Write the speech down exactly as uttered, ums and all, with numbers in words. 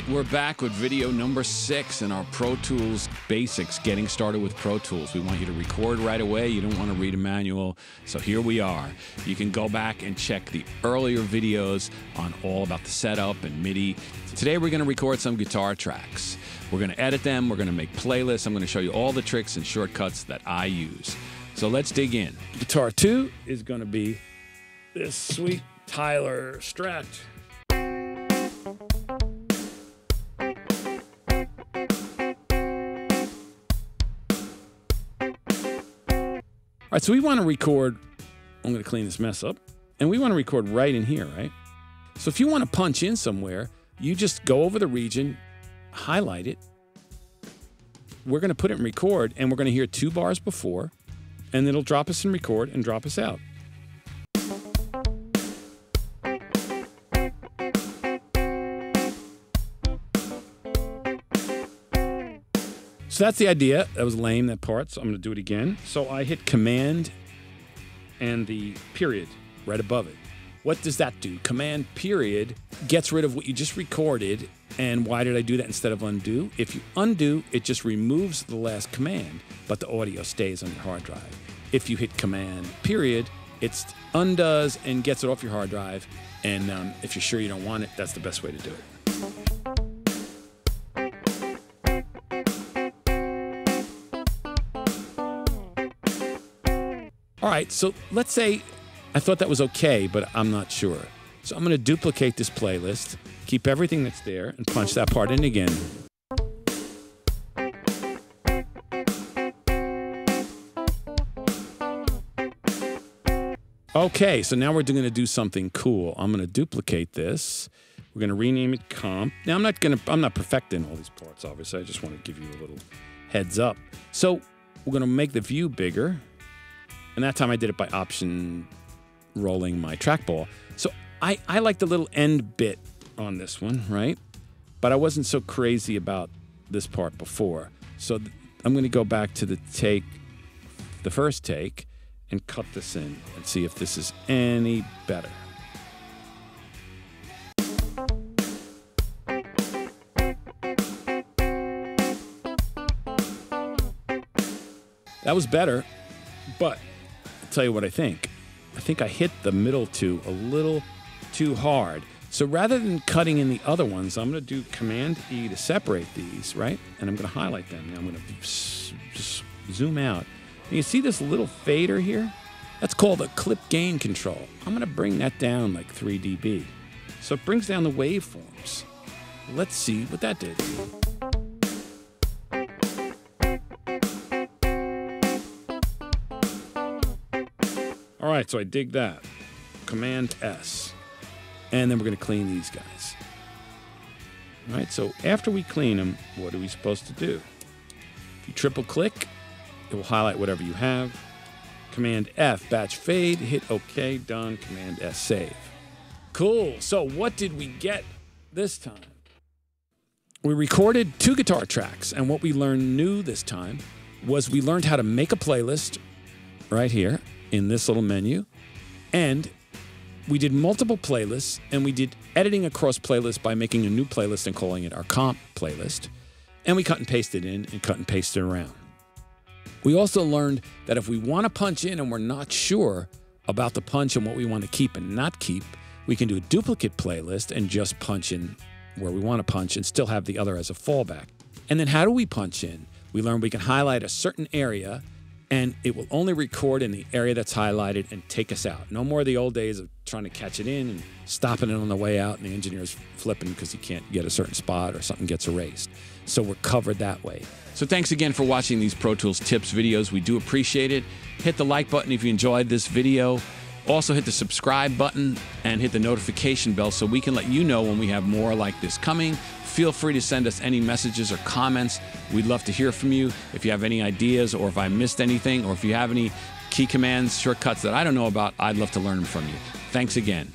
right, we're back with video number six in our Pro Tools basics, getting started with Pro Tools. We want you to record right away. You don't want to read a manual. So here we are. You can go back and check the earlier videos on all about the setup and MIDI. Today we're going to record some guitar tracks. We're going to edit them. We're going to make playlists. I'm going to show you all the tricks and shortcuts that I use. So let's dig in. Guitar two is going to be this sweet Tyler Strat. All right, so we want to record, I'm going to clean this mess up, and we want to record right in here, right? So if you want to punch in somewhere, you just go over the region, highlight it. We're going to put it in record, and we're going to hear two bars before, and it'll drop us in record and drop us out. So that's the idea. That was lame, that part, so I'm going to do it again. So I hit Command and the period right above it. What does that do? Command period gets rid of what you just recorded. And why did I do that instead of undo? If you undo, it just removes the last command, but the audio stays on your hard drive. If you hit Command period, it undoes and gets it off your hard drive. And um, if you're sure you don't want it, that's the best way to do it. All right, so let's say I thought that was okay, but I'm not sure. So I'm gonna duplicate this playlist, keep everything that's there, and punch that part in again. Okay, so now we're gonna do something cool. I'm gonna duplicate this. We're gonna rename it comp. Now I'm not gonna, I'm not perfecting all these parts, obviously. I just wanna give you a little heads up. So we're gonna make the view bigger. And that time I did it by option rolling my trackball. So I, I like the little end bit on this one, right? But I wasn't so crazy about this part before. So I'm going to go back to the take, the first take, and cut this in and see if this is any better. That was better, but tell you what I think. I think I hit the middle two a little too hard. So rather than cutting in the other ones, I'm going to do Command-E to separate these, right? And I'm going to highlight them. Now I'm going to just zoom out. And you see this little fader here? That's called a clip gain control. I'm going to bring that down like three D B. So it brings down the waveforms. Let's see what that did. All right, so I dig that. Command S. And then we're going to clean these guys. All right, so after we clean them, what are we supposed to do? If you triple click, it will highlight whatever you have. Command F, batch fade, hit OK, done, Command S, save. Cool, so what did we get this time? We recorded two guitar tracks, and what we learned new this time was we learned how to make a playlist right here, in this little menu, and we did multiple playlists, and we did editing across playlists by making a new playlist and calling it our comp playlist, and we cut and pasted in and cut and pasted around. We also learned that if we want to punch in and we're not sure about the punch and what we want to keep and not keep, we can do a duplicate playlist and just punch in where we want to punch and still have the other as a fallback. And then how do we punch in? We learned we can highlight a certain area, and it will only record in the area that's highlighted and take us out. No more of the old days of trying to catch it in and stopping it on the way out and the engineer's flipping because he can't get a certain spot or something gets erased. So we're covered that way. So thanks again for watching these Pro Tools tips videos. We do appreciate it. Hit the like button if you enjoyed this video. Also hit the subscribe button and hit the notification bell so we can let you know when we have more like this coming. Feel free to send us any messages or comments. We'd love to hear from you. If you have any ideas or if I missed anything or if you have any key commands, shortcuts that I don't know about, I'd love to learn them from you. Thanks again.